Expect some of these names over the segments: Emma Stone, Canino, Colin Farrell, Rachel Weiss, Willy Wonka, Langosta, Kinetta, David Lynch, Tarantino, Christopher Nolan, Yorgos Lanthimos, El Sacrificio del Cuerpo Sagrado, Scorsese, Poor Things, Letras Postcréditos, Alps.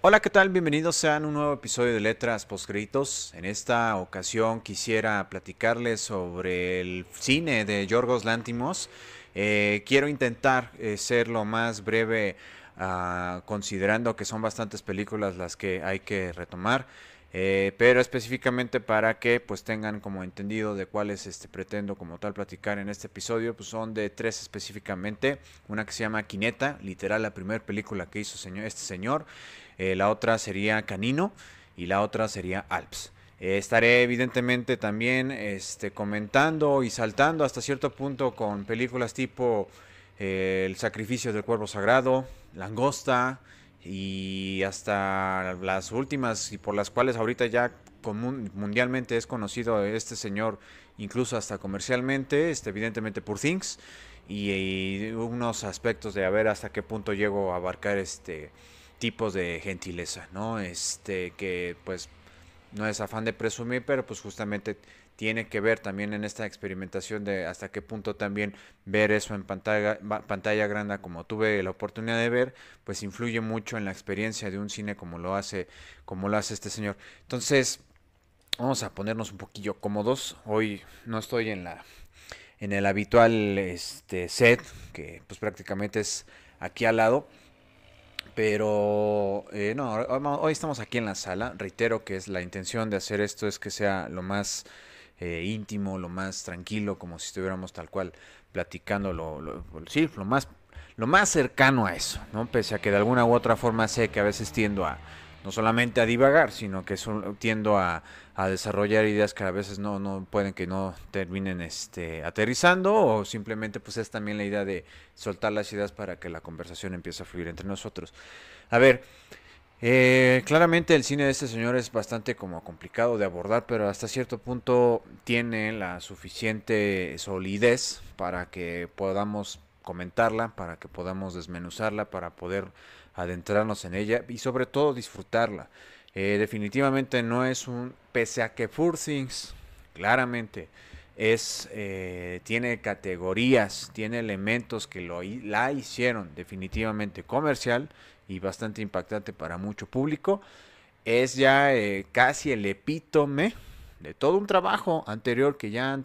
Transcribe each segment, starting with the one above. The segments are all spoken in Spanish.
Hola, ¿qué tal? Bienvenidos sean a un nuevo episodio de Letras Postcréditos. En esta ocasión quisiera platicarles sobre el cine de Yorgos Lanthimos. Quiero intentar ser lo más breve, considerando que son bastantes películas las que hay que retomar. Pero específicamente para que pues tengan como entendido de cuáles pretendo como tal platicar en este episodio, pues son de tres específicamente. Una que se llama Kinetta, literal la primera película que hizo este señor. La otra sería Canino y la otra sería Alps. Estaré evidentemente también comentando y saltando hasta cierto punto con películas tipo El Sacrificio del Cuerpo Sagrado, Langosta, y hasta las últimas y por las cuales ahorita ya mundialmente es conocido este señor, incluso hasta comercialmente, evidentemente Poor Things, y unos aspectos de a ver hasta qué punto llego a abarcar tipos de gentileza, ¿no? Que pues no es afán de presumir, pero pues justamente tiene que ver también en esta experimentación de hasta qué punto también ver eso en pantalla grande, como tuve la oportunidad de ver, pues influye mucho en la experiencia de un cine como lo hace este señor. Entonces, vamos a ponernos un poquillo cómodos. Hoy no estoy en el habitual set, que pues prácticamente es aquí al lado. Pero no, hoy estamos aquí en la sala. Reitero que es la intención de hacer esto es que sea lo más íntimo, lo más tranquilo, como si estuviéramos tal cual platicando lo más cercano a eso, ¿no? Pese a que de alguna u otra forma sé que a veces tiendo a no solamente a divagar, sino que tiendo a desarrollar ideas que a veces no pueden que no terminen aterrizando, o simplemente pues es también la idea de soltar las ideas para que la conversación empiece a fluir entre nosotros. A ver, claramente el cine de este señor es bastante como complicado de abordar, pero hasta cierto punto tiene la suficiente solidez para que podamos comentarla, para que podamos desmenuzarla, para poder adentrarnos en ella y sobre todo disfrutarla. Definitivamente no es pese a que Poor Things claramente tiene categorías, tiene elementos que la hicieron definitivamente comercial y bastante impactante para mucho público. Es ya casi el epítome de todo un trabajo anterior que ya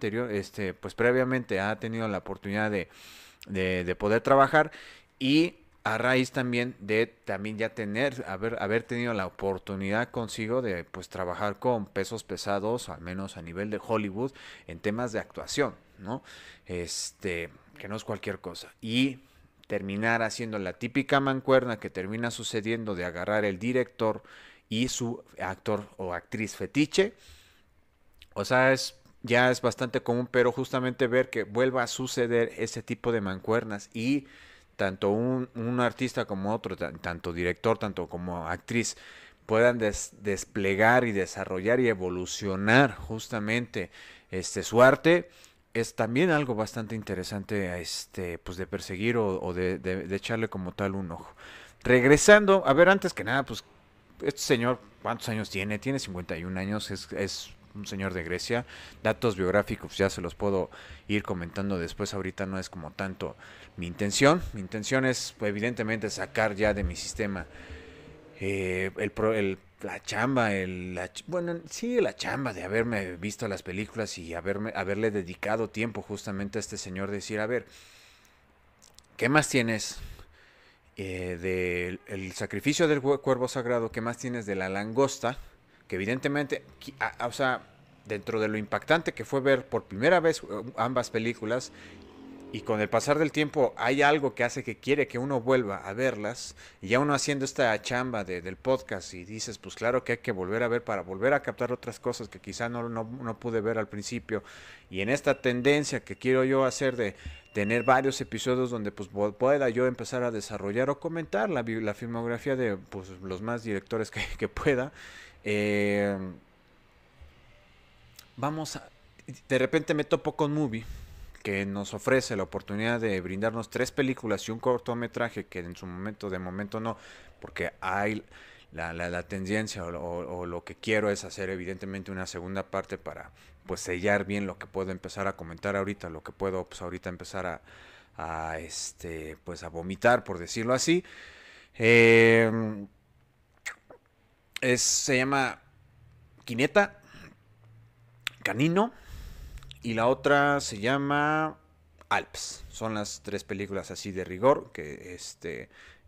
pues previamente ha tenido la oportunidad de poder trabajar, y a raíz también de ya haber tenido la oportunidad consigo de pues trabajar con pesos pesados, al menos a nivel de Hollywood, en temas de actuación, ¿no? Que no es cualquier cosa, y terminar haciendo la típica mancuerna que termina sucediendo de agarrar el director y su actor o actriz fetiche. O sea, ya es bastante común, pero justamente ver que vuelva a suceder ese tipo de mancuernas y tanto un artista como otro, tanto director, tanto como actriz, puedan desplegar y desarrollar y evolucionar justamente su arte, es también algo bastante interesante pues de perseguir o de echarle como tal un ojo. Regresando, a ver, antes que nada, pues este señor, ¿cuántos años tiene? Tiene 51 años, es un señor de Grecia. Datos biográficos ya se los puedo ir comentando después, ahorita no es como tanto mi intención. Mi intención es evidentemente sacar ya de mi sistema la chamba de haberme visto las películas y haberle dedicado tiempo justamente a este señor, decir, a ver, ¿qué más tienes del Sacrificio del Cuervo Sagrado? ¿Qué más tienes de La Langosta? Que evidentemente, o sea, dentro de lo impactante que fue ver por primera vez ambas películas, y con el pasar del tiempo hay algo que hace que quiere que uno vuelva a verlas, y ya uno haciendo esta chamba del podcast, y dices, pues claro que hay que volver a ver para volver a captar otras cosas que quizá no pude ver al principio, y en esta tendencia que quiero yo hacer de tener varios episodios donde pues pueda yo empezar a desarrollar o comentar la filmografía de pues los más directores que pueda. De repente me topo con Movie, que nos ofrece la oportunidad de brindarnos tres películas y un cortometraje, que en su momento, de momento no, porque hay la tendencia o lo que quiero es hacer evidentemente una segunda parte para pues sellar bien lo que puedo empezar a comentar ahorita, lo que puedo pues ahorita empezar a vomitar, por decirlo así. Se llama Kinetta, Canino, y la otra se llama Alps. Son las tres películas así de rigor que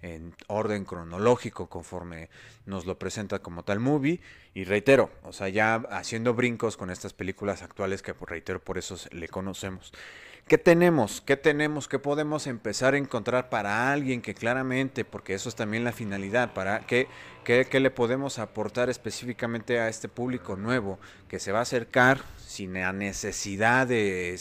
en orden cronológico conforme nos lo presenta como tal movie, y reitero, o sea, ya haciendo brincos con estas películas actuales que, reitero, por eso le conocemos. ¿Qué tenemos? ¿Qué tenemos? ¿Qué podemos empezar a encontrar para alguien que claramente, porque eso es también la finalidad, para qué le podemos aportar específicamente a este público nuevo que se va a acercar sin la necesidad de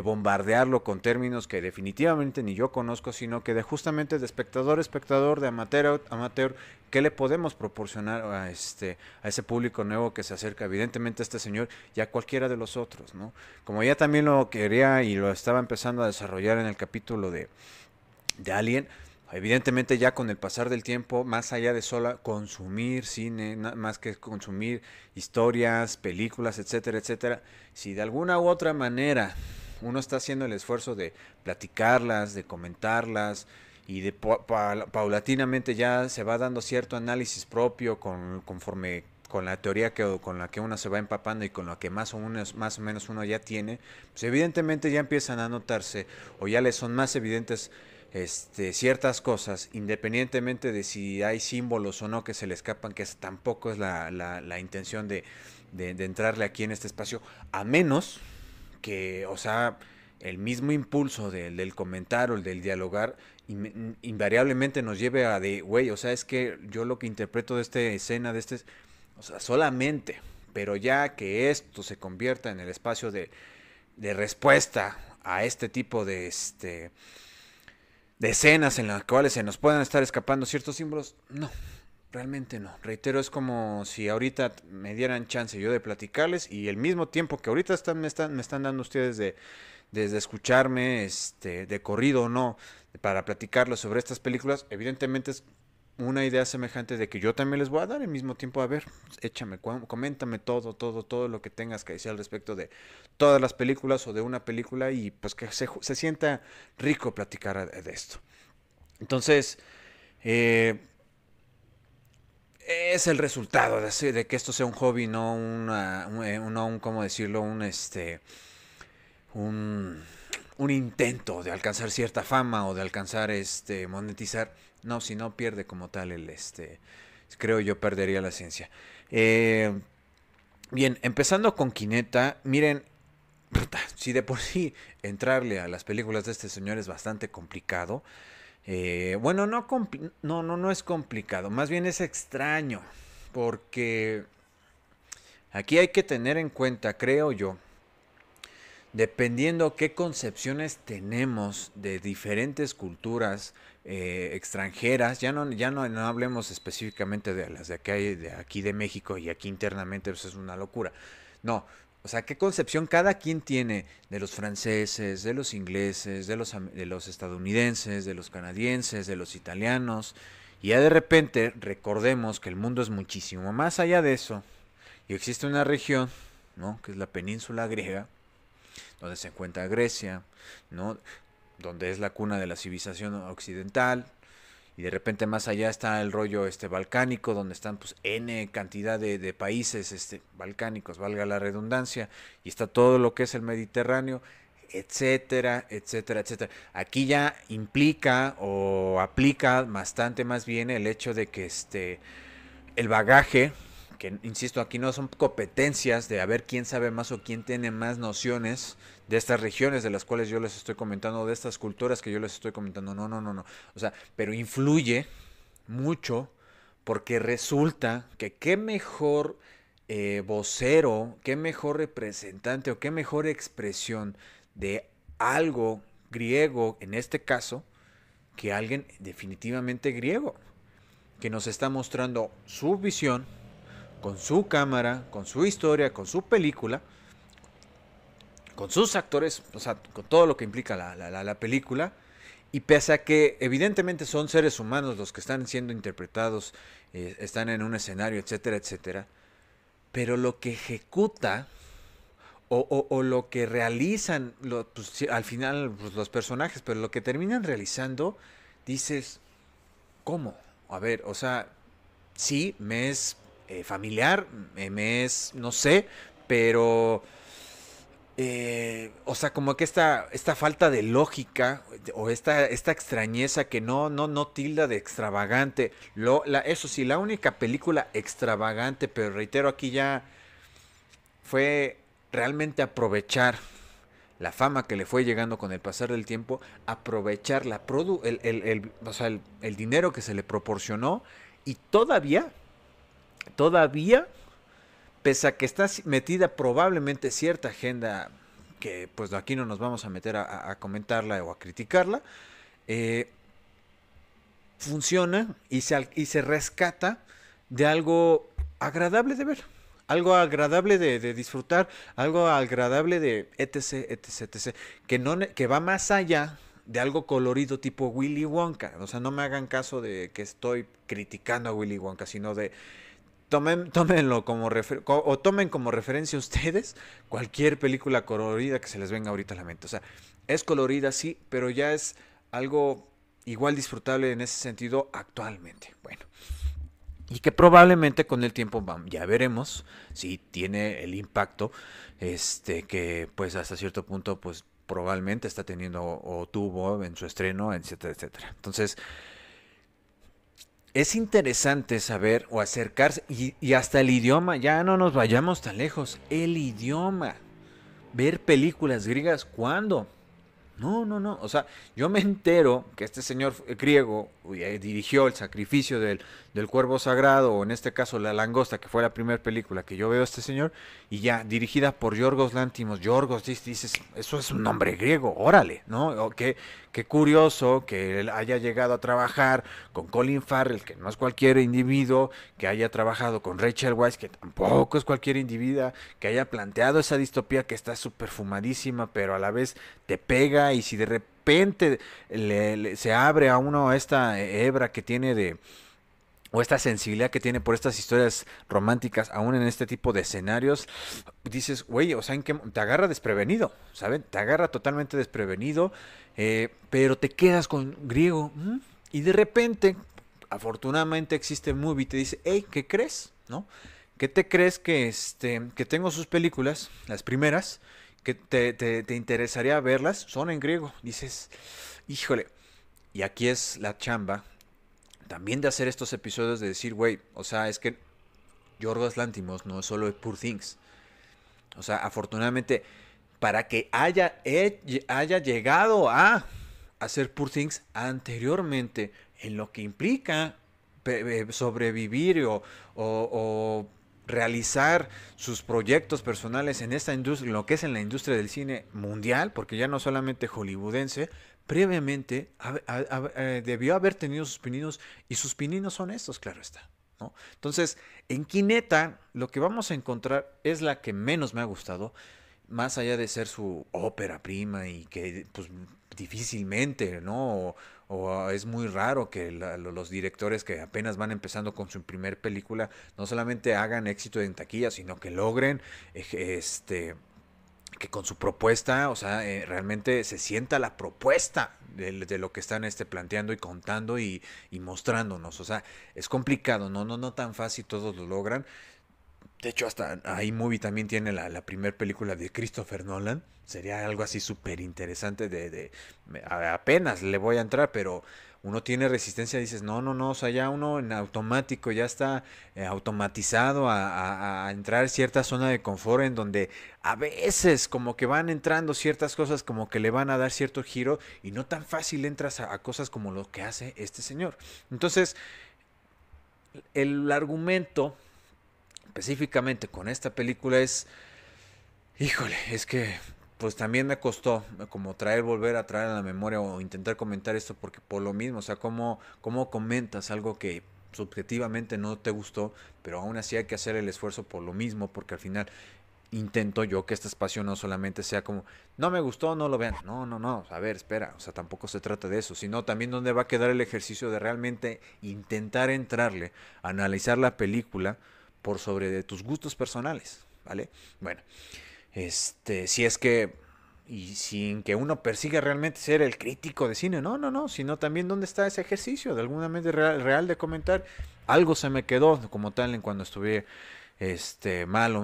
bombardearlo con términos que definitivamente ni yo conozco, sino que de justamente de espectador a espectador, de amateur a amateur? ¿Qué le podemos proporcionar a ese público nuevo que se acerca? Evidentemente este señor y a cualquiera de los otros, ¿no? Como ya también lo quería y lo estaba empezando a desarrollar en el capítulo de Alien, evidentemente ya con el pasar del tiempo, más allá de solo consumir cine, más que consumir historias, películas, etcétera, etcétera, si de alguna u otra manera uno está haciendo el esfuerzo de platicarlas, de comentarlas, y de paulatinamente ya se va dando cierto análisis propio conforme con la teoría con la que uno se va empapando y con la que más o menos uno ya tiene, pues evidentemente ya empiezan a notarse o ya le son más evidentes ciertas cosas, independientemente de si hay símbolos o no que se le escapan, que tampoco es la intención de entrarle aquí en este espacio, a menos que, o sea, el mismo impulso del comentar o el del dialogar invariablemente nos lleve a de, güey, o sea, es que yo lo que interpreto de esta escena, o sea, solamente, pero ya que esto se convierta en el espacio de respuesta a este tipo de escenas en las cuales se nos puedan estar escapando ciertos símbolos, no, realmente no. Reitero, es como si ahorita me dieran chance yo de platicarles y el mismo tiempo que ahorita me están dando ustedes desde escucharme de corrido o no, para platicarlo sobre estas películas, evidentemente es una idea semejante de que yo también les voy a dar el mismo tiempo, a ver, échame, coméntame todo lo que tengas que decir al respecto de todas las películas o de una película, y pues que se sienta rico platicar de esto. Entonces, es el resultado de que esto sea un hobby, no un intento de alcanzar cierta fama o de alcanzar monetizar. No, si no pierde como tal creo yo perdería la ciencia. Bien, empezando con Kinetta, miren, si de por sí entrarle a las películas de este señor es bastante complicado, bueno, no es complicado, más bien es extraño, porque aquí hay que tener en cuenta, creo yo, dependiendo qué concepciones tenemos de diferentes culturas extranjeras, ya no hablemos específicamente de las de aquí de México y aquí internamente, pues es una locura. No, o sea, qué concepción cada quien tiene de los franceses, de los ingleses, de los estadounidenses, de los canadienses, de los italianos. Y ya de repente recordemos que el mundo es muchísimo más allá de eso. Y existe una región, ¿no?, que es la península griega, donde se encuentra Grecia, ¿no?, donde es la cuna de la civilización occidental, y de repente más allá está el rollo balcánico, donde están pues N cantidad de países balcánicos, valga la redundancia, y está todo lo que es el Mediterráneo, etcétera, etcétera, etcétera. Aquí ya implica o aplica bastante más bien el hecho de que el bagaje, que insisto, aquí no son competencias de a ver quién sabe más o quién tiene más nociones de estas regiones de las cuales yo les estoy comentando, de estas culturas que yo les estoy comentando, no, o sea, pero influye mucho, porque resulta que qué mejor vocero, qué mejor representante o qué mejor expresión de algo griego, en este caso, que alguien definitivamente griego, que nos está mostrando su visión, con su cámara, con su historia, con su película, con sus actores, o sea, con todo lo que implica la película. Y pese a que evidentemente son seres humanos los que están siendo interpretados, están en un escenario, etcétera, etcétera, pero lo que ejecuta o lo que realizan, pues, al final pues, los personajes, pero lo que terminan realizando, dices, ¿cómo? A ver, o sea, sí, me es familiar, me es, no sé, pero... o sea, como que esta falta de lógica o esta extrañeza que no tilda de extravagante. Eso sí, la única película extravagante, pero reitero, aquí ya fue realmente aprovechar la fama que le fue llegando con el pasar del tiempo, aprovechar el dinero que se le proporcionó, y todavía... Pese a que está metida probablemente cierta agenda que pues aquí no nos vamos a meter a comentarla o a criticarla, funciona y se rescata de algo agradable de ver, algo agradable de disfrutar, algo agradable de etc., que va más allá de algo colorido tipo Willy Wonka. O sea, no me hagan caso de que estoy criticando a Willy Wonka, sino de... Tómenlo tomen como referencia ustedes cualquier película colorida que se les venga ahorita a la mente. O sea, es colorida, sí, pero ya es algo igual disfrutable en ese sentido actualmente. Bueno, y que probablemente con el tiempo ya veremos si tiene el impacto que pues hasta cierto punto pues probablemente está teniendo o tuvo en su estreno, etcétera, etcétera. Entonces... es interesante saber o acercarse, y hasta el idioma, ya no nos vayamos tan lejos, el idioma, ver películas griegas, ¿cuándo? No, o sea, yo me entero que este señor griego dirigió El Sacrificio del Cuervo Sagrado, o en este caso La Langosta, que fue la primera película que yo veo a este señor, y ya, dirigida por Yorgos Lanthimos. Yorgos, dices, eso es un nombre griego, órale, ¿no? O qué curioso que él haya llegado a trabajar con Colin Farrell, que no es cualquier individuo, que haya trabajado con Rachel Weiss, que tampoco es cualquier individuo, que haya planteado esa distopía que está súper fumadísima, pero a la vez te pega. Y si de repente se abre a uno esta hebra que tiene o esta sensibilidad que tiene por estas historias románticas, aún en este tipo de escenarios, dices, güey, o sea, te agarra desprevenido, ¿saben? Te agarra totalmente desprevenido, pero te quedas con griego, ¿m? Y de repente, afortunadamente existe Movie, te dice, hey, ¿qué crees? ¿No? ¿Qué te crees que tengo sus películas, las primeras, que te interesaría verlas? Son en griego. Dices, híjole, y aquí es la chamba también de hacer estos episodios, de decir, güey, o sea, es que Yorgos Lanthimos no es solo Poor Things. O sea, afortunadamente, para que haya llegado a hacer Poor Things anteriormente, en lo que implica sobrevivir o realizar sus proyectos personales en esta industria, lo que es en la industria del cine mundial, porque ya no solamente hollywoodense, previamente debió haber tenido sus pininos, y sus pininos son estos, claro está, ¿no? Entonces, en Kinetta lo que vamos a encontrar es la que menos me ha gustado, más allá de ser su ópera prima, y que pues difícilmente, ¿no? O es muy raro que los directores que apenas van empezando con su primer película no solamente hagan éxito en taquilla, sino que logren que con su propuesta, o sea, realmente se sienta la propuesta de lo que están planteando y contando y mostrándonos. O sea, es complicado, no tan fácil todos lo logran. De hecho, hasta iMovie también tiene la primera película de Christopher Nolan. Sería algo así súper interesante apenas le voy a entrar, pero uno tiene resistencia. Dices, no, o sea, ya uno en automático, ya está automatizado a entrar cierta zona de confort, en donde a veces como que van entrando ciertas cosas, como que le van a dar cierto giro, y no tan fácil entras a cosas como lo que hace este señor. Entonces, el argumento... específicamente con esta película es, híjole, es que pues también me costó como volver a traer a la memoria o intentar comentar esto, porque por lo mismo, o sea, cómo comentas algo que subjetivamente no te gustó, pero aún así hay que hacer el esfuerzo por lo mismo, porque al final intento yo que este espacio no solamente sea como, no me gustó, no lo vean, no, a ver, espera, o sea, tampoco se trata de eso, sino también dónde va a quedar el ejercicio de realmente intentar entrarle, analizar la película por sobre de tus gustos personales, ¿vale? Bueno, si es que y sin que uno persiga realmente ser el crítico de cine, no, sino también dónde está ese ejercicio de alguna mente real de comentar. Algo se me quedó como tal en cuando estuve mal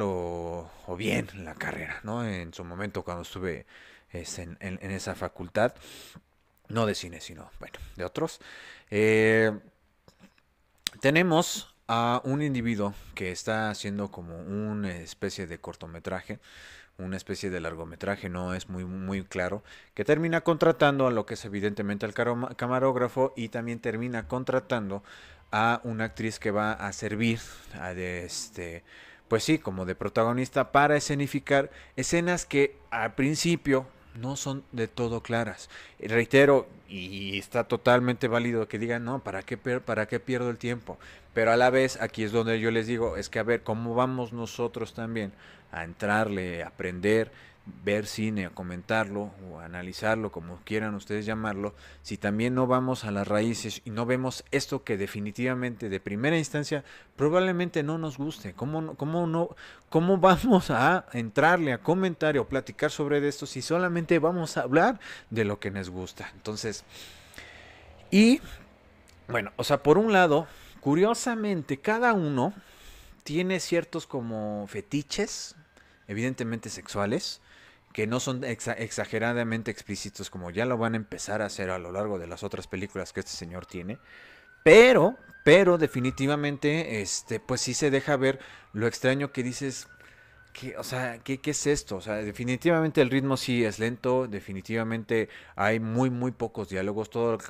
o bien en la carrera, ¿no? En su momento cuando estuve en esa facultad, no de cine, sino, bueno, de otros. Tenemos a un individuo que está haciendo como una especie de cortometraje, una especie de largometraje, no es muy claro, que termina contratando a lo que es evidentemente el camarógrafo, y también termina contratando a una actriz que va a servir pues sí, como de protagonista, para escenificar escenas que al principio no son de todo claras. Reitero, y está totalmente válido que digan, no, ¿para qué pierdo el tiempo? Pero a la vez, aquí es donde yo les digo, es que a ver, ¿cómo vamos nosotros también a entrarle, a aprender, ver cine, a comentarlo o a analizarlo, como quieran ustedes llamarlo, si también no vamos a las raíces y no vemos esto que definitivamente de primera instancia probablemente no nos guste? ¿Cómo vamos a entrarle a comentar o platicar sobre esto si solamente vamos a hablar de lo que nos gusta? Entonces, y bueno, o sea, por un lado, curiosamente, cada uno tiene ciertos como fetiches, evidentemente sexuales, que no son exageradamente explícitos, como ya lo van a empezar a hacer a lo largo de las otras películas que este señor tiene, pero definitivamente, pues sí se deja ver lo extraño que dices, ¿qué es esto? O sea, definitivamente el ritmo sí es lento, definitivamente hay muy pocos diálogos,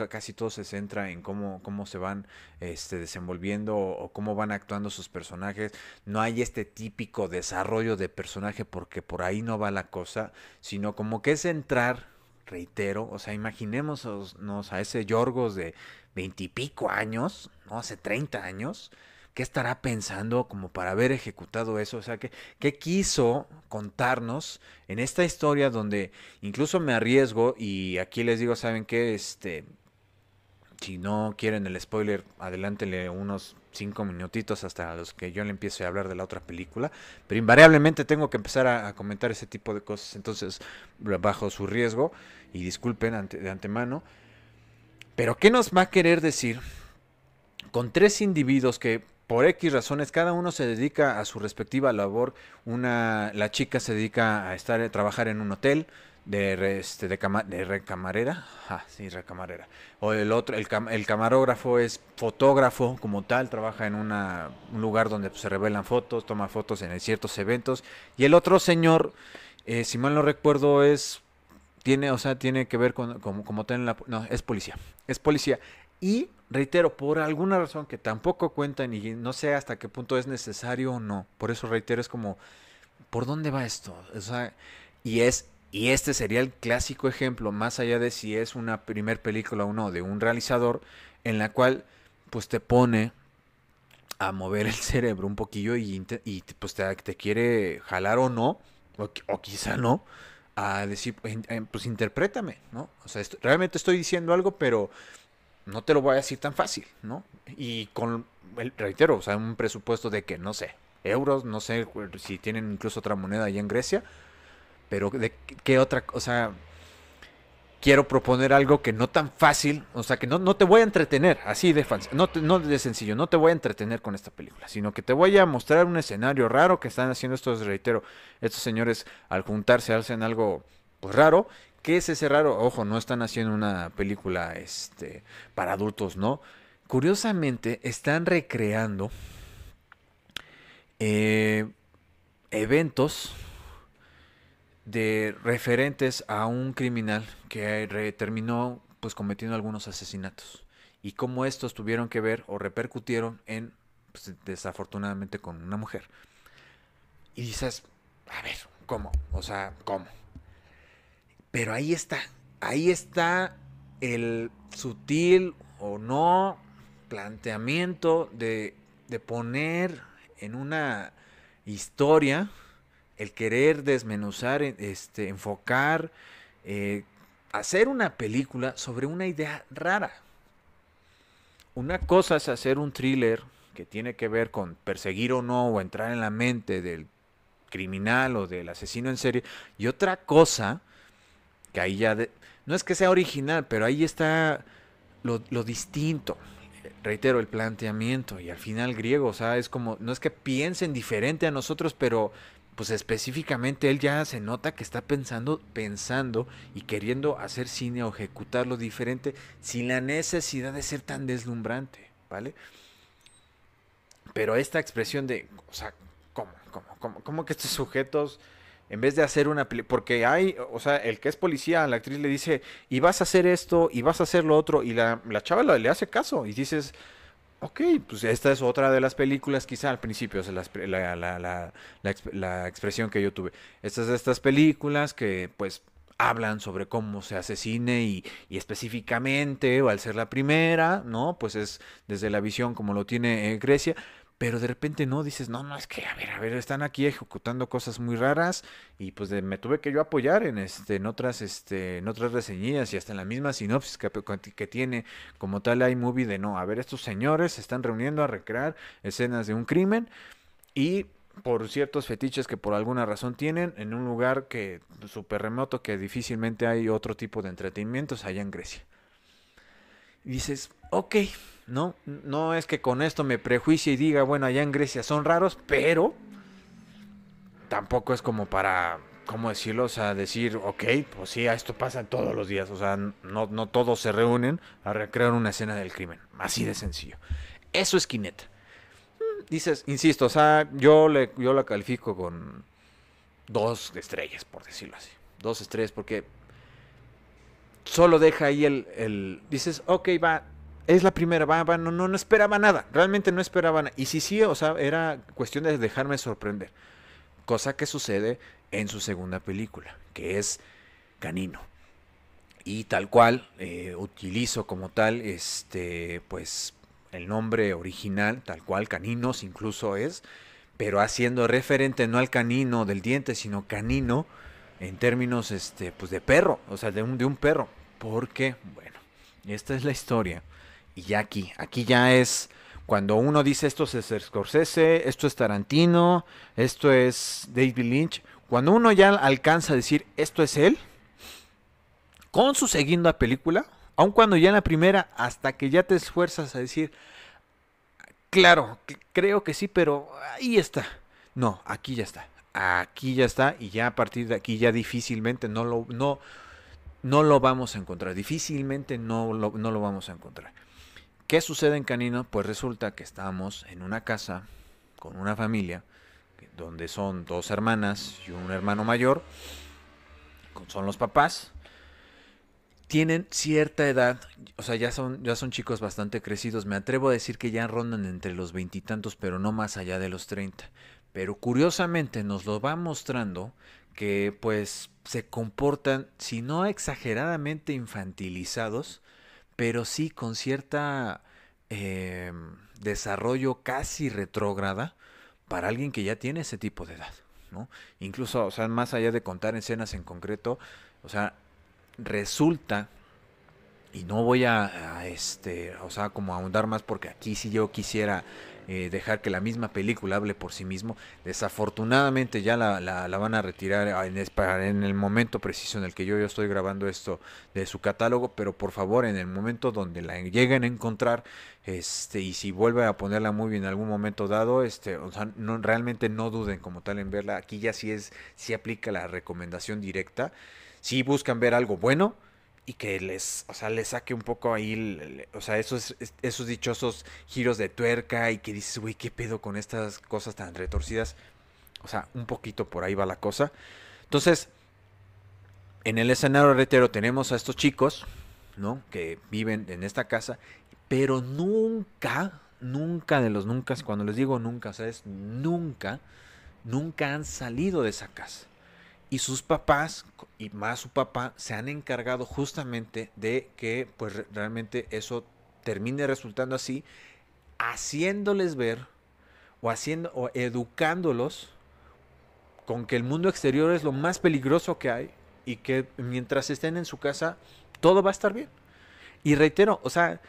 casi todo se centra en cómo se van desenvolviendo o cómo van actuando sus personajes. No hay este típico desarrollo de personaje, porque por ahí no va la cosa, sino como que es entrar, reitero, o sea, imaginémonos a ese Yorgos de 20 y pico años, no, hace 30 años, ¿qué estará pensando como para haber ejecutado eso? O sea, ¿qué quiso contarnos en esta historia donde incluso me arriesgo? Y aquí les digo, ¿saben qué? Si no quieren el spoiler, adelántenle unos 5 minutitos hasta los que yo le empiece a hablar de la otra película. Pero invariablemente tengo que empezar a comentar ese tipo de cosas. Entonces, bajo su riesgo, y disculpen de antemano. Pero ¿qué nos va a querer decir con 3 individuos que, por X razones, cada uno se dedica a su respectiva labor? La chica se dedica a trabajar en un hotel de recamarera. Ah, sí, recamarera. O el camarógrafo es fotógrafo como tal, trabaja en un lugar donde se revelan fotos, toma fotos en ciertos eventos. Y el otro señor, si mal no recuerdo, tiene que ver con como tal, no, es policía. Es policía. Y reitero, por alguna razón que tampoco cuentan y no sé hasta qué punto es necesario o no. Por eso reitero, es como, ¿por dónde va esto? O sea, y este sería el clásico ejemplo, más allá de si es una primer película o no, de un realizador, en la cual pues te pone a mover el cerebro un poquillo y pues te quiere jalar o no, o quizá no, a decir, pues interprétame, ¿no? O sea, realmente estoy diciendo algo, pero no te lo voy a decir tan fácil, ¿no? Y con, reitero, o sea, un presupuesto de que, no sé, euros, no sé si tienen incluso otra moneda allá en Grecia, pero de qué otra, o sea, quiero proponer algo que no tan fácil, o sea, que no te voy a entretener, así de fácil, no de sencillo, no te voy a entretener con esta película, sino que te voy a mostrar un escenario raro que están haciendo estos, reitero, estos señores al juntarse hacen algo, pues, raro. ¿Qué es ese raro? Ojo, no están haciendo una película para adultos, ¿no? Curiosamente, están recreando eventos de referentes a un criminal que terminó pues cometiendo algunos asesinatos. Y cómo estos tuvieron que ver o repercutieron en, pues, desafortunadamente, con una mujer. Y dices, a ver, ¿cómo? O sea, ¿cómo? Pero ahí está el sutil o no planteamiento de poner en una historia, el querer desmenuzar, enfocar, hacer una película sobre una idea rara. Una cosa es hacer un thriller que tiene que ver con perseguir o no, o entrar en la mente del criminal o del asesino en serie. Y otra cosa, que ahí ya, no es que sea original, pero ahí está lo distinto. Reitero, el planteamiento y al final griego, o sea, es como, no es que piensen diferente a nosotros, pero pues específicamente él ya se nota que está pensando y queriendo hacer cine o ejecutarlo diferente sin la necesidad de ser tan deslumbrante, ¿vale? Pero esta expresión de, o sea, ¿cómo que estos sujetos, en vez de hacer una película, porque hay, o sea, el que es policía, la actriz le dice, y vas a hacer esto, y vas a hacer lo otro, y la chava le hace caso, y dices, ok, pues esta es otra de las películas, quizá al principio, o sea, la expresión que yo tuve, estas películas que, pues, hablan sobre cómo se hace cine y específicamente, o al ser la primera, ¿no? Pues es desde la visión como lo tiene Grecia, pero de repente no, dices, no, es que, a ver, están aquí ejecutando cosas muy raras y pues me tuve que yo apoyar en otras reseñillas y hasta en la misma sinopsis que tiene como tal iMovie de no, a ver, estos señores se están reuniendo a recrear escenas de un crimen y por ciertos fetiches que por alguna razón tienen en un lugar que súper remoto que difícilmente hay otro tipo de entretenimientos allá en Grecia. Y dices, ok, no es que con esto me prejuicie y diga, bueno, allá en Grecia son raros, pero tampoco es como para, ¿cómo decirlo? O sea, decir, ok, pues sí, esto pasa todos los días, o sea, no todos se reúnen a recrear una escena del crimen, así de sencillo. Eso es Kinetta. Dices, insisto, o sea, yo la califico con 2 estrellas, por decirlo así. 2 estrellas porque solo deja ahí dices, ok, va, es la primera, va, no esperaba nada, realmente no esperaba nada. Y sí, o sea, era cuestión de dejarme sorprender. Cosa que sucede en su segunda película, que es Canino. Y tal cual, utilizo como tal, pues, el nombre original, tal cual, Caninos incluso es, pero haciendo referente no al canino del diente, sino canino en términos pues de perro, o sea, de un perro. Porque, bueno, esta es la historia. Y ya aquí ya es cuando uno dice esto es Scorsese, esto es Tarantino, esto es David Lynch. Cuando uno ya alcanza a decir esto es él, con su segunda película, aun cuando ya en la primera, hasta que ya te esfuerzas a decir, claro, creo que sí, pero ahí está. No, aquí ya está, y ya a partir de aquí ya difícilmente no lo vamos a encontrar, difícilmente no lo vamos a encontrar. ¿Qué sucede en Canino? Pues resulta que estamos en una casa con una familia, donde son 2 hermanas y un hermano mayor, son los papás. Tienen cierta edad, o sea, ya son chicos bastante crecidos. Me atrevo a decir que ya rondan entre los 20 y tantos, pero no más allá de los 30. Pero curiosamente nos lo va mostrando que pues se comportan, si no exageradamente infantilizados, pero sí con cierta desarrollo casi retrógrada para alguien que ya tiene ese tipo de edad, ¿no? Incluso, o sea, más allá de contar escenas en concreto, o sea, resulta, y no voy o sea, como ahondar más, porque aquí si yo quisiera dejar que la misma película hable por sí mismo. Desafortunadamente ya la van a retirar en el momento preciso en el que yo estoy grabando esto de su catálogo, pero por favor, en el momento donde la lleguen a encontrar, y si vuelve a ponerla muy bien en algún momento dado, o sea, no, realmente no duden como tal en verla. Aquí ya sí aplica la recomendación directa. Si buscan ver algo bueno y que o sea, les saque un poco ahí, o sea, esos dichosos giros de tuerca y que dices, güey, ¿qué pedo con estas cosas tan retorcidas? O sea, un poquito por ahí va la cosa. Entonces, en el escenario retero tenemos a estos chicos, ¿no? Que viven en esta casa, pero nunca de los nunca, cuando les digo nunca, o sea, es nunca han salido de esa casa. Y sus papás, y más su papá, se han encargado justamente de que pues realmente eso termine resultando así, haciéndoles ver o educándolos con que el mundo exterior es lo más peligroso que hay y que mientras estén en su casa todo va a estar bien. Y reitero, o sea,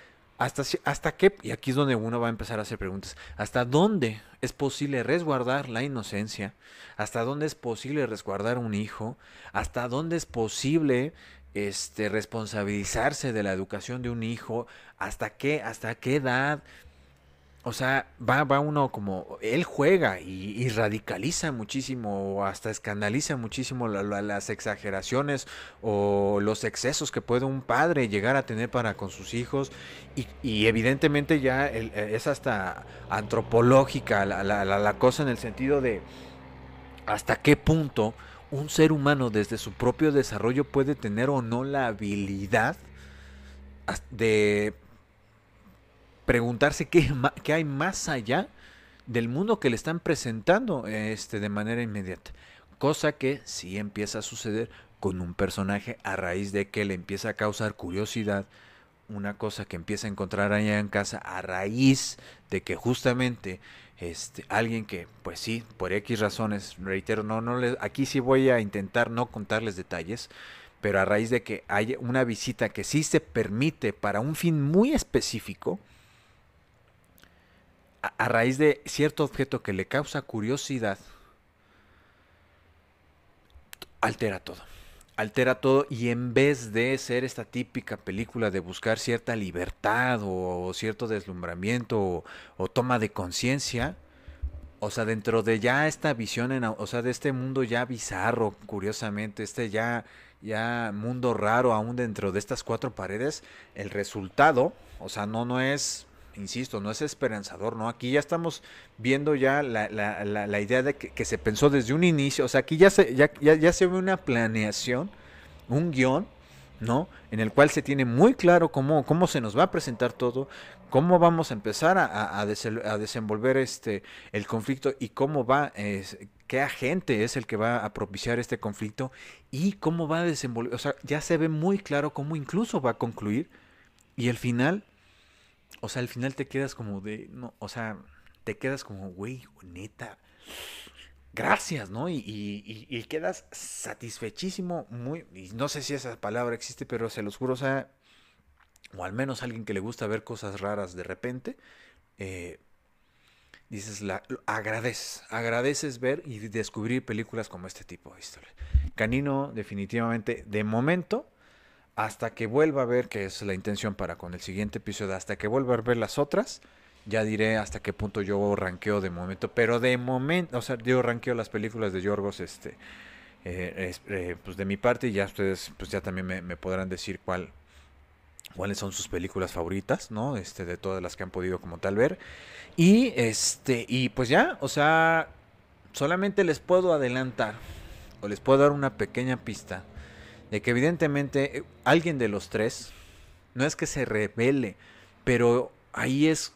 ¿Hasta qué? Y aquí es donde uno va a empezar a hacer preguntas. ¿Hasta dónde es posible resguardar la inocencia? ¿Hasta dónde es posible resguardar un hijo? ¿Hasta dónde es posible responsabilizarse de la educación de un hijo? ¿Hasta qué edad? O sea, va uno como... Él juega y radicaliza muchísimo, o hasta escandaliza muchísimo las exageraciones o los excesos que puede un padre llegar a tener para con sus hijos. Y evidentemente ya es hasta antropológica la cosa, en el sentido de hasta qué punto un ser humano desde su propio desarrollo puede tener o no la habilidad de... preguntarse qué hay más allá del mundo que le están presentando de manera inmediata. Cosa que sí empieza a suceder con un personaje, a raíz de que le empieza a causar curiosidad una cosa que empieza a encontrar allá en casa, a raíz de que justamente alguien que, pues sí, por X razones, reitero, aquí sí voy a intentar no contarles detalles, pero a raíz de que hay una visita que sí se permite para un fin muy específico, a raíz de cierto objeto que le causa curiosidad, altera todo, y en vez de ser esta típica película de buscar cierta libertad o cierto deslumbramiento o toma de conciencia, o sea, dentro de ya esta visión, de este mundo ya bizarro, curiosamente, ya mundo raro aún dentro de estas cuatro paredes, el resultado, o sea, no es... Insisto, no es esperanzador, ¿no? Aquí ya estamos viendo ya la idea de que se pensó desde un inicio. O sea, aquí ya se ve una planeación, un guión, ¿no? En el cual se tiene muy claro cómo se nos va a presentar todo, cómo vamos a empezar a desenvolver el conflicto, y cómo va, qué agente es el que va a propiciar este conflicto, y cómo va a desenvolver. O sea, ya se ve muy claro cómo incluso va a concluir, y el final... O sea, al final te quedas como te quedas como, güey, neta, gracias, ¿no? Y quedas satisfechísimo, y no sé si esa palabra existe, pero se los juro, o sea, o al menos alguien que le gusta ver cosas raras de repente, dices, agradeces ver y descubrir películas como este tipo de historias. Canino, definitivamente, de momento... Hasta que vuelva a ver, que es la intención para con el siguiente episodio, hasta que vuelva a ver las otras, ya diré hasta qué punto yo ranqueo de momento. Pero de momento, o sea, yo ranqueo las películas de Yorgos, pues de mi parte, y ya ustedes, pues ya también me podrán decir cuáles son sus películas favoritas, ¿no? De todas las que han podido como tal ver. Y, y pues ya, o sea, solamente les puedo adelantar, o les puedo dar una pequeña pista, de que evidentemente alguien de los tres, no es que se revele, pero ahí es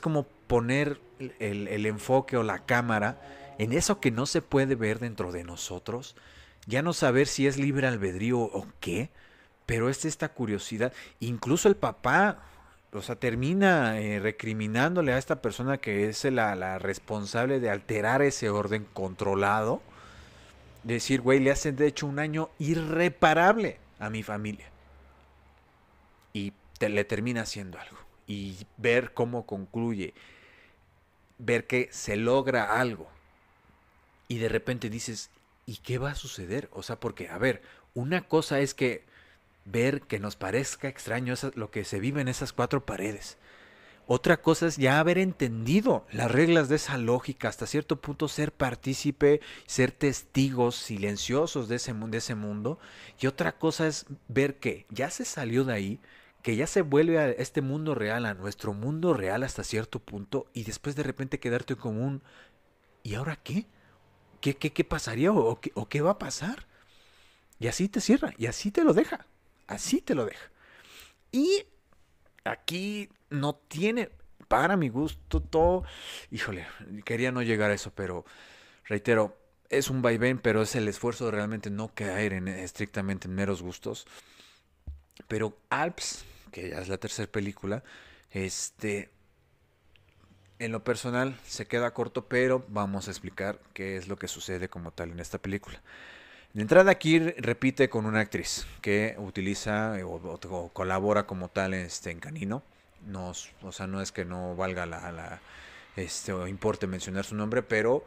como poner el enfoque o la cámara en eso que no se puede ver dentro de nosotros, ya no saber si es libre albedrío o qué, pero esta curiosidad. Incluso el papá, o sea, termina recriminándole a esta persona que es la responsable de alterar ese orden controlado. Decir, güey, le hacen de hecho un daño irreparable a mi familia. Y le termina haciendo algo. Y ver cómo concluye. Ver que se logra algo. Y de repente dices, ¿y qué va a suceder? O sea, porque, a ver, una cosa es que ver que nos parezca extraño lo que se vive en esas cuatro paredes. Otra cosa es ya haber entendido las reglas de esa lógica, hasta cierto punto ser partícipe, ser testigos silenciosos de ese mundo. Y otra cosa es ver que ya se salió de ahí, que ya se vuelve a este mundo real, a nuestro mundo real hasta cierto punto, y después de repente quedarte como un... ¿Y ahora qué? ¿Qué pasaría? ¿O qué va a pasar? Y así te cierra, y así te lo deja, así te lo deja. Y... aquí no tiene, para mi gusto, todo... Híjole, quería no llegar a eso, pero reitero, es un vaivén, pero es el esfuerzo de realmente no caer estrictamente en meros gustos. Pero Alps, que ya es la tercera película, en lo personal se queda corto, pero vamos a explicar qué es lo que sucede como tal en esta película. De entrada, aquí repite con una actriz que utiliza o colabora como tal en Canino, no, o sea, no es que no valga o importe mencionar su nombre, pero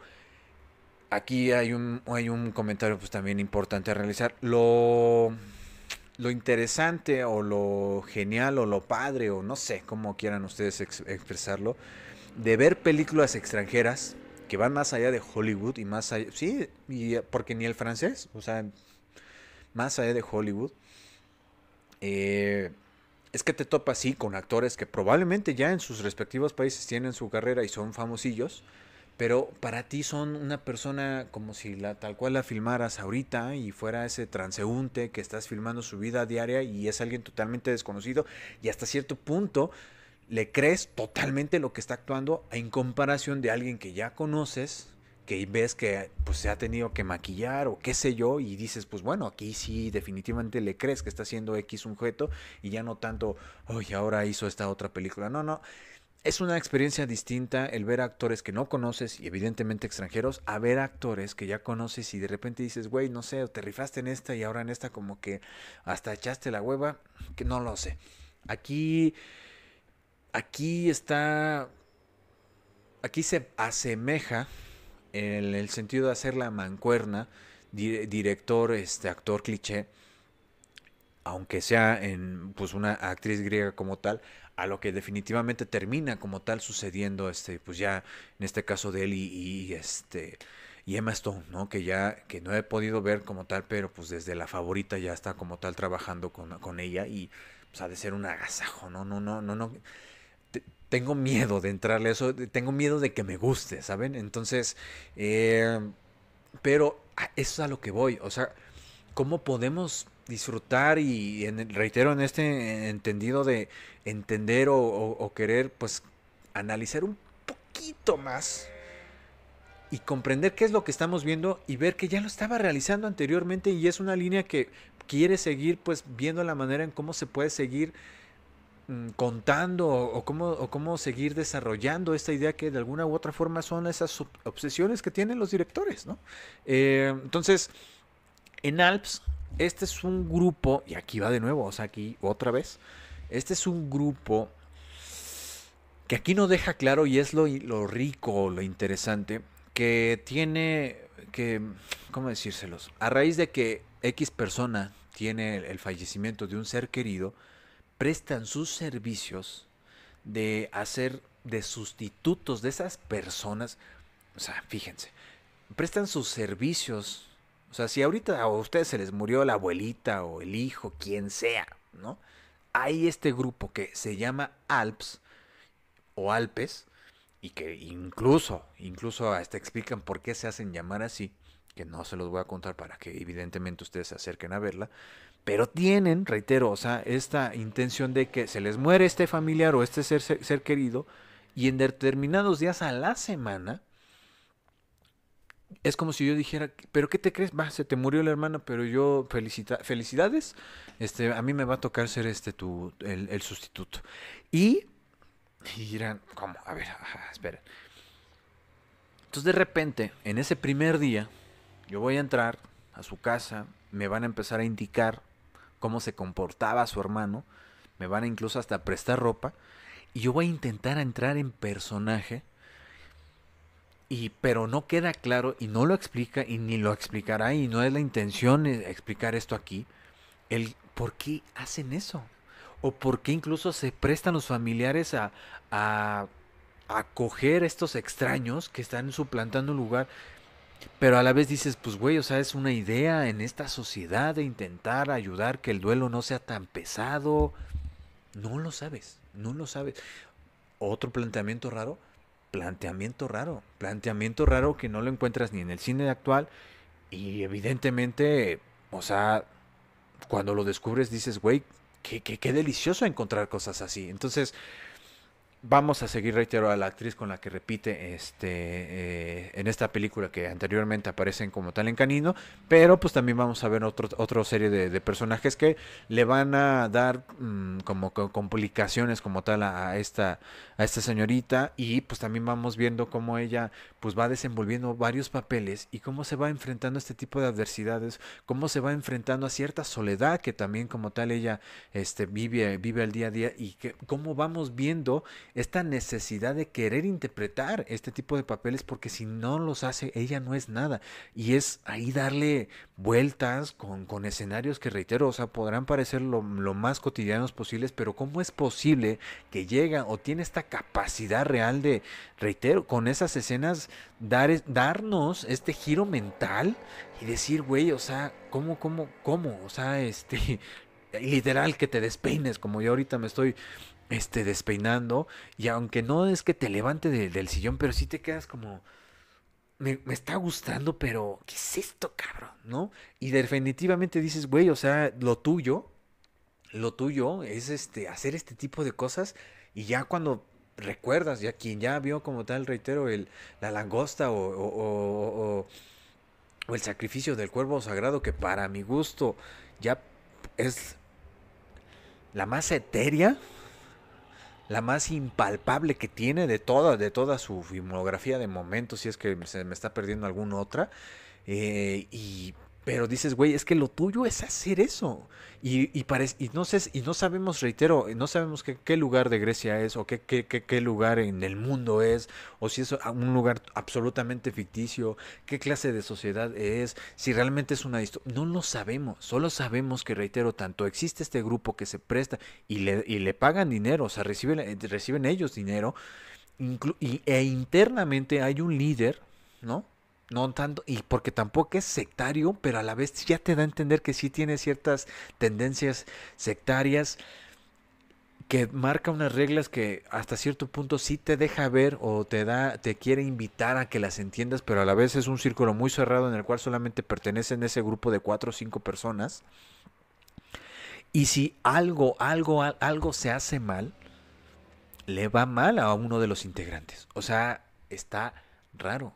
aquí hay un comentario pues también importante a realizar. Lo interesante o lo genial o lo padre o no sé cómo quieran ustedes expresarlo, de ver películas extranjeras que van más allá de Hollywood y más allá, sí, porque ni el francés, o sea, más allá de Hollywood, es que te topas sí con actores que probablemente ya en sus respectivos países tienen su carrera y son famosillos, pero para ti son una persona como si tal cual la filmaras ahorita y fuera ese transeúnte que estás filmando su vida diaria y es alguien totalmente desconocido y hasta cierto punto le crees totalmente lo que está actuando en comparación de alguien que ya conoces, que ves que pues, se ha tenido que maquillar o qué sé yo y dices, pues bueno, aquí sí definitivamente le crees que está haciendo X objeto y ya no tanto, oye, ahora hizo esta otra película. No, no. Es una experiencia distinta el ver actores que no conoces y evidentemente extranjeros a ver actores que ya conoces y de repente dices, güey, no sé, te rifaste en esta y ahora en esta como que hasta echaste la hueva, que no lo sé. Aquí se asemeja en el sentido de hacer la mancuerna, director, actor cliché, aunque sea en pues una actriz griega como tal, a lo que definitivamente termina como tal sucediendo pues ya en este caso de él y Emma Stone, ¿no? Que no he podido ver como tal, pero pues desde La Favorita ya está como tal trabajando con ella y pues ha de ser un agasajo, no. Tengo miedo de entrarle a eso, tengo miedo de que me guste, ¿saben? Entonces, pero eso es a lo que voy, o sea, ¿cómo podemos disfrutar y reitero en este entendido de entender o querer pues analizar un poquito más y comprender qué es lo que estamos viendo y ver que ya lo estaba realizando anteriormente y es una línea que quiere seguir pues viendo la manera en cómo se puede seguir contando o cómo seguir desarrollando esta idea que de alguna u otra forma son esas obsesiones que tienen los directores, ¿no? Entonces, en Alps, este es un grupo, y aquí va de nuevo, o sea, aquí otra vez, este es un grupo que aquí no deja claro, y es lo rico, lo interesante, que tiene, que, ¿cómo decírselos? A raíz de que X persona tiene el fallecimiento de un ser querido, prestan sus servicios de hacer de sustitutos de esas personas, o sea, fíjense, prestan sus servicios. O sea, si ahorita a ustedes se les murió la abuelita o el hijo, quien sea, ¿no? Hay este grupo que se llama Alps o Alpes y que incluso hasta explican por qué se hacen llamar así, que no se los voy a contar para que evidentemente ustedes se acerquen a verla, pero tienen, reitero, o sea, esta intención de que se les muere este familiar o este ser querido y en determinados días a la semana. Es como si yo dijera, ¿pero qué te crees? Va, se te murió la hermana, pero yo, felicidades, a mí me va a tocar ser el sustituto. Y dirán, ¿cómo? A ver, esperen. Entonces de repente, en ese primer día, yo voy a entrar a su casa, me van a empezar a indicar cómo se comportaba su hermano, me van a incluso hasta prestar ropa, y yo voy a intentar entrar en personaje, pero no queda claro y no lo explica y ni lo explicará y no es la intención explicar esto aquí, el por qué hacen eso o por qué incluso se prestan los familiares a acoger estos extraños que están suplantando un lugar, pero a la vez dices, pues güey, o sea, es una idea en esta sociedad de intentar ayudar que el duelo no sea tan pesado, no lo sabes. Otro planteamiento raro que no lo encuentras ni en el cine actual y evidentemente, o sea, cuando lo descubres dices, güey, qué delicioso encontrar cosas así. Entonces, Vamos a seguir, reitero, a la actriz con la que repite en esta película, que anteriormente aparecen como tal en Canino, pero pues también vamos a ver otra serie de personajes que le van a dar como complicaciones como tal a esta señorita, y pues también vamos viendo cómo ella pues va desenvolviendo varios papeles y cómo se va enfrentando a este tipo de adversidades, cómo se va enfrentando a cierta soledad que también como tal ella vive al día a día, y que cómo vamos viendo esta necesidad de querer interpretar este tipo de papeles, porque si no los hace, ella no es nada. Y es ahí darle vueltas con escenarios que, reitero, o sea, podrán parecer lo más cotidianos posibles, pero ¿cómo es posible que llega o tiene esta capacidad real de, reitero, con esas escenas, darnos este giro mental y decir, güey, o sea, ¿cómo? O sea, literal que te despeines, como yo ahorita me estoy... despeinando, y aunque no es que te levante del sillón, pero sí te quedas como, me está gustando, pero ¿qué es esto, cabrón? ¿No? Y definitivamente dices, güey, o sea, lo tuyo es hacer este tipo de cosas, y ya cuando recuerdas, ya quien ya vio como tal, reitero, la langosta o el sacrificio del cuerpo sagrado, que para mi gusto ya es la más etérea, la más impalpable que tiene de toda su filmografía de momento, si es que se me está perdiendo alguna otra, pero dices, güey, es que lo tuyo es hacer eso, y no sabemos, reitero, no sabemos qué lugar de Grecia es, o qué lugar en el mundo es, o si es un lugar absolutamente ficticio, qué clase de sociedad es, si realmente es una distopía, no lo sabemos, solo sabemos que, reitero, tanto existe este grupo que se presta y le pagan dinero, o sea, reciben ellos dinero, e internamente hay un líder, ¿no? No tanto, y porque tampoco es sectario, pero a la vez ya te da a entender que sí tiene ciertas tendencias sectarias, que marca unas reglas que hasta cierto punto sí te deja ver, o te quiere invitar a que las entiendas, pero a la vez es un círculo muy cerrado en el cual solamente pertenecen ese grupo de 4 o 5 personas. Y si algo se hace mal, le va mal a uno de los integrantes. O sea, está raro.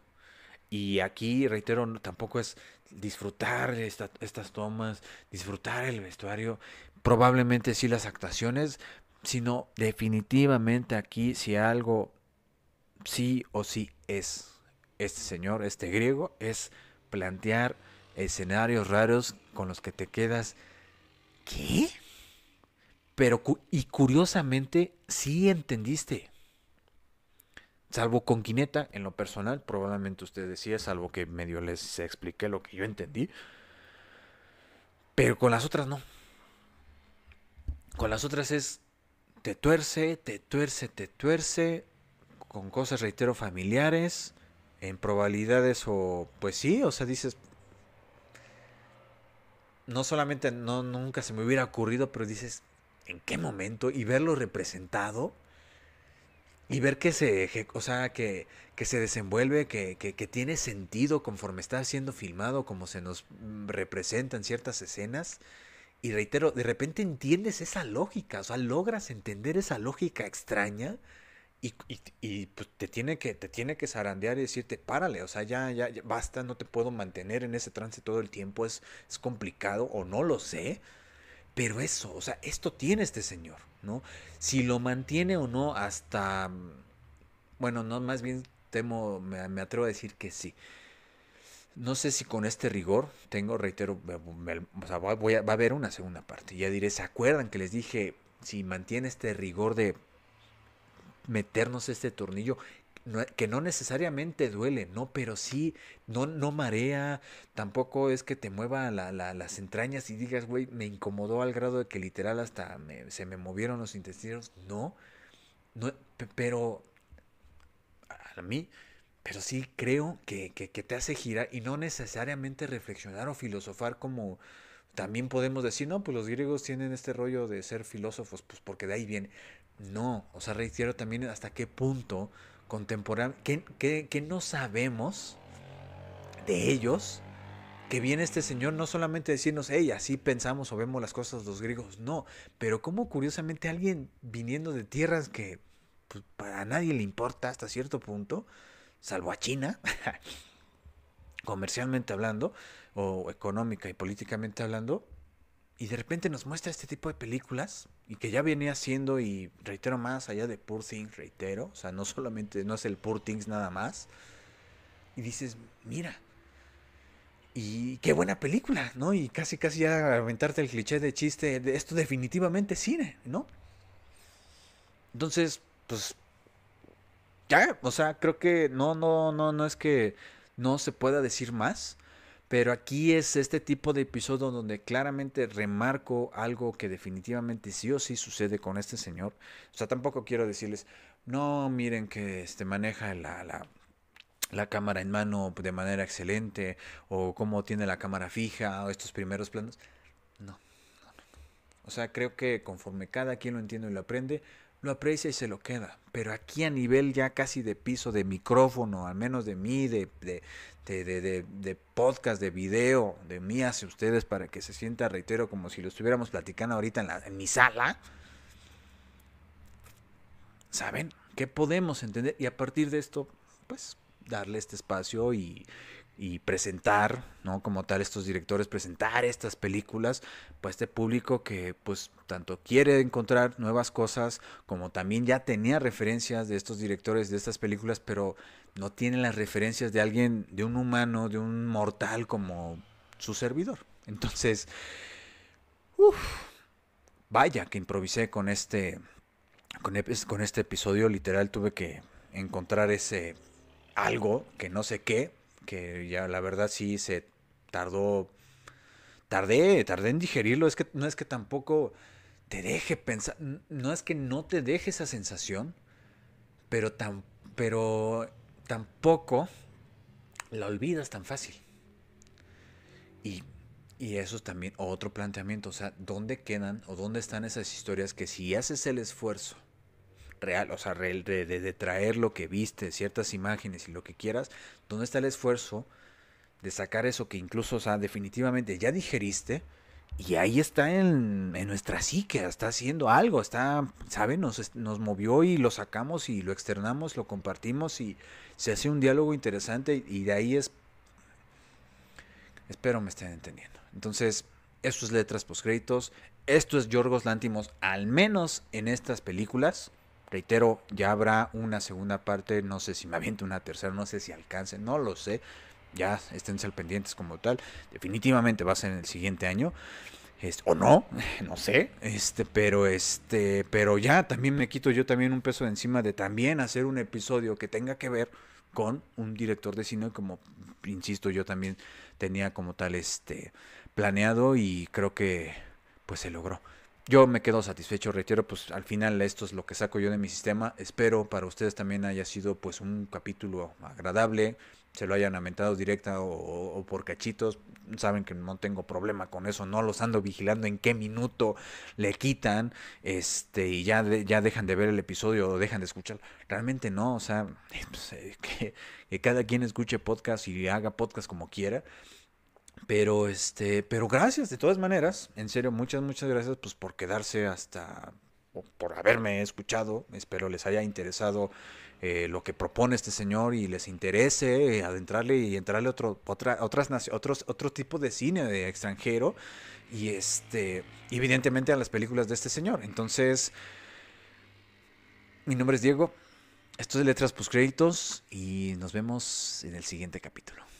Y aquí, reitero, tampoco es disfrutar estas tomas, disfrutar el vestuario, probablemente sí las actuaciones, sino definitivamente aquí si algo sí o sí es este señor, este griego, es plantear escenarios raros con los que te quedas, ¿qué? Pero, y curiosamente, sí entendiste. Salvo con Kinetta, en lo personal, probablemente usted decía, salvo que medio les expliqué lo que yo entendí. Pero con las otras no. Con las otras es, te tuerce, con cosas, reitero, familiares, en probabilidades o, pues sí, o sea, dices, no solamente, no, nunca se me hubiera ocurrido, pero dices, ¿en qué momento? Y verlo representado. Y ver que que se desenvuelve, que tiene sentido conforme está siendo filmado, como se nos representan ciertas escenas. Y reitero, de repente entiendes esa lógica, o sea, logras entender esa lógica extraña y pues, te tiene que zarandear y decirte, párale, o sea, ya basta, no te puedo mantener en ese trance todo el tiempo, es complicado o no lo sé. Pero eso, o sea, esto tiene este señor, ¿no? Si lo mantiene o no hasta... Bueno, no, más bien temo, me atrevo a decir que sí. No sé si con este rigor tengo, reitero, o sea, va a haber una segunda parte. Ya diré, ¿se acuerdan que les dije? Si mantiene este rigor de meternos este tornillo... que no necesariamente duele, no, pero sí, no marea, tampoco es que te mueva las entrañas y digas, güey, me incomodó al grado de que literal hasta se me movieron los intestinos, no, pero a mí, pero sí creo que te hace girar y no necesariamente reflexionar o filosofar, como también podemos decir, no, pues los griegos tienen este rollo de ser filósofos, pues porque de ahí viene, no, o sea, reitero también hasta qué punto contemporáneo, que no sabemos de ellos, que viene este señor no solamente a decirnos, hey, así pensamos o vemos las cosas los griegos, no, pero como curiosamente alguien viniendo de tierras que pues, para nadie le importa hasta cierto punto, salvo a China, comercialmente hablando, o económica y políticamente hablando, y de repente nos muestra este tipo de películas, y que ya venía haciendo, y reitero, más allá de Poor Things, reitero, o sea, no solamente, no es el Poor Things nada más, y dices, mira, y qué buena película, ¿no? Y casi, casi ya aventarte el cliché de chiste, de esto definitivamente es cine, ¿no? Entonces, pues, ya, o sea, creo que no es que no se pueda decir más, pero aquí es este tipo de episodio donde claramente remarco algo que definitivamente sí o sí sucede con este señor. O sea, tampoco quiero decirles, no, miren que maneja la cámara en mano de manera excelente, o cómo tiene la cámara fija, o estos primeros planos. No. O sea, creo que conforme cada quien lo entiende y lo aprende, lo aprecia y se lo queda. Pero aquí a nivel ya casi de piso, de micrófono, al menos de mí, de podcast, de video, de mí hacia ustedes, para que se sienta, reitero, como si lo estuviéramos platicando ahorita en mi sala. ¿Saben? ¿Qué podemos entender? Y a partir de esto, pues, darle este espacio y presentar, ¿no? Como tal, estos directores, presentar estas películas para este público que, pues, tanto quiere encontrar nuevas cosas, como también ya tenía referencias de estos directores, de estas películas, pero no tienen las referencias de alguien, de un humano, de un mortal como su servidor. Entonces, vaya que improvisé con este episodio. Literal, tuve que encontrar ese algo que no sé qué, que ya la verdad sí se tardé en digerirlo. Es que no es que tampoco te deje pensar, no es que no te deje esa sensación, pero tampoco la olvidas tan fácil. Y eso es también otro planteamiento, o sea, ¿dónde quedan o dónde están esas historias que si haces el esfuerzo real, o sea, de traer lo que viste, ciertas imágenes y lo que quieras, ¿dónde está el esfuerzo de sacar eso que incluso, o sea, definitivamente ya digeriste y ahí está en nuestra psique, está haciendo algo, está, ¿saben? Nos movió y lo sacamos y lo externamos, lo compartimos y se hace un diálogo interesante y de ahí es... Espero me estén entendiendo. Entonces, esto es Letras Postcréditos, esto es Yorgos Lanthimos, al menos en estas películas. Reitero, ya habrá una segunda parte, no sé si me aviento una tercera, no sé si alcance, no lo sé. Ya esténse al pendientes como tal. Definitivamente va a ser en el siguiente año. O no, no sé. Pero ya también me quito yo también un peso de encima de también hacer un episodio que tenga que ver con un director de cine, como insisto, yo también tenía como tal planeado y creo que pues se logró. Yo me quedo satisfecho, reitero, pues al final esto es lo que saco yo de mi sistema. Espero para ustedes también haya sido pues un capítulo agradable, se lo hayan aventado directa o por cachitos. Saben que no tengo problema con eso, no los ando vigilando en qué minuto le quitan y ya dejan de ver el episodio o dejan de escuchar. Realmente no, o sea, pues, que cada quien escuche podcast y haga podcast como quiera. Pero gracias de todas maneras, en serio, muchas gracias pues por quedarse hasta, por haberme escuchado. Espero les haya interesado lo que propone este señor y les interese adentrarle y entrarle otro tipo de cine de extranjero y evidentemente a las películas de este señor. Entonces, mi nombre es Diego, esto es Letras Postcréditos y nos vemos en el siguiente capítulo.